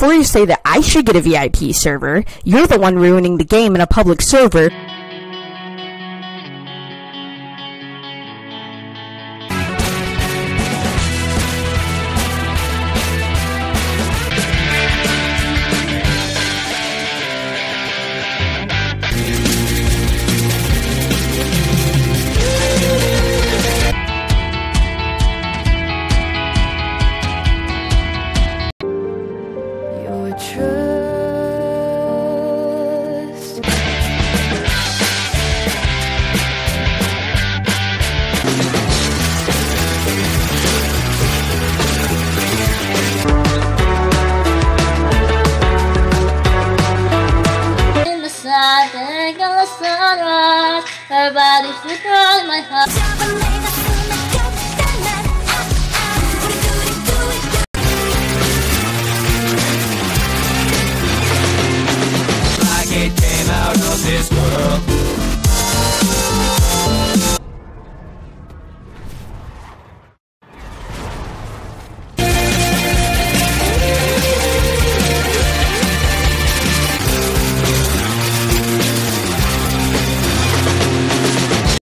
before you say that I should get a VIP server, you're the one ruining the game in a public server. Her body's with all my heart.